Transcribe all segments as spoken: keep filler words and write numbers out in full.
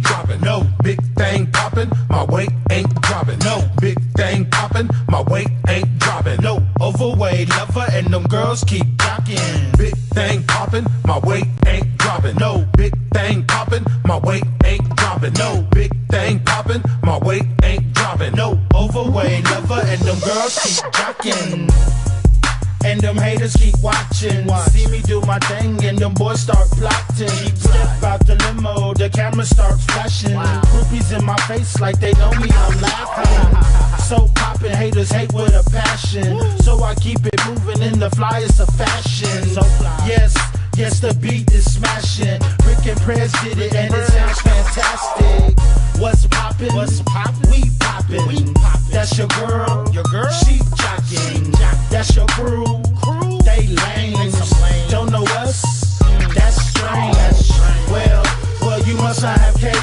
ain't dropping. No big thing popping, my weight ain't dropping. No big thing popping, my weight ain't dropping. No overweight lover and them girls keep jocking. Big thing popping, my weight ain't dropping. No big thing popping, my weight ain't dropping. No big thing popping, my weight ain't dropping. No overweight lover and them girls keep jocking. And them haters keep watching. Watch. See me do my thing and them boys start plotting. Step out the limo, the camera starts flashing. Wow. Groupies in my face like they know me, I'm laughing. So poppin', haters hate with a passion. Woo. So I keep it moving in the flyest of fashion. So fly. Yes, yes, the beat is smashing. Rick and Prez did it and it sounds fantastic. What's poppin'? What's poppin'? We poppin'. We poppin'. That's your girl. Your girl? She jockin'. That's your crew. Crew. They lame. Don't know us. That's strange. That's strange. Well, well, you must not have cable.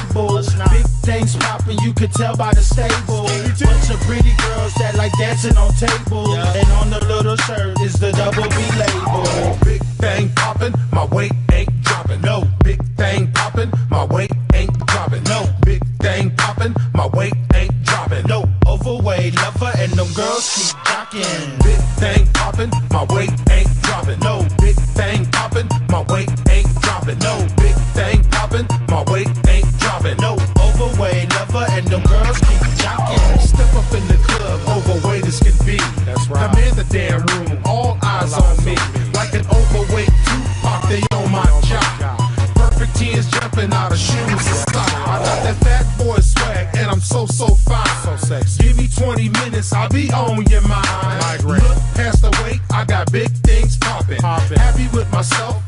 Big things popping, you could tell by the stable. Bunch of pretty girls that like dancing on tables, yeah. And on the little shirt is the double B label. Big thing popping, my weight ain't dropping. No big thing popping, my weight ain't dropping. No big thing popping, my weight ain't dropping. No overweight lover and them girls keep jocking. Big thing poppin', my weight ain't droppin'. No big thing poppin', my weight ain't droppin'. No big thing poppin', my weight ain't droppin'. No overweight lover and them girls keep jockin'. Step up in the club, overweight as can be. That's right. I'm in the damn room, all eyes on me. Like an overweight Tupac, they on my job. Perfect teens jumping out of shoes and socks. I got that fat boy swag and I'm so so fine. So sexy. Give me twenty minutes, I'll be on your mind. Look past the weight, I got big things popping. Happy with myself,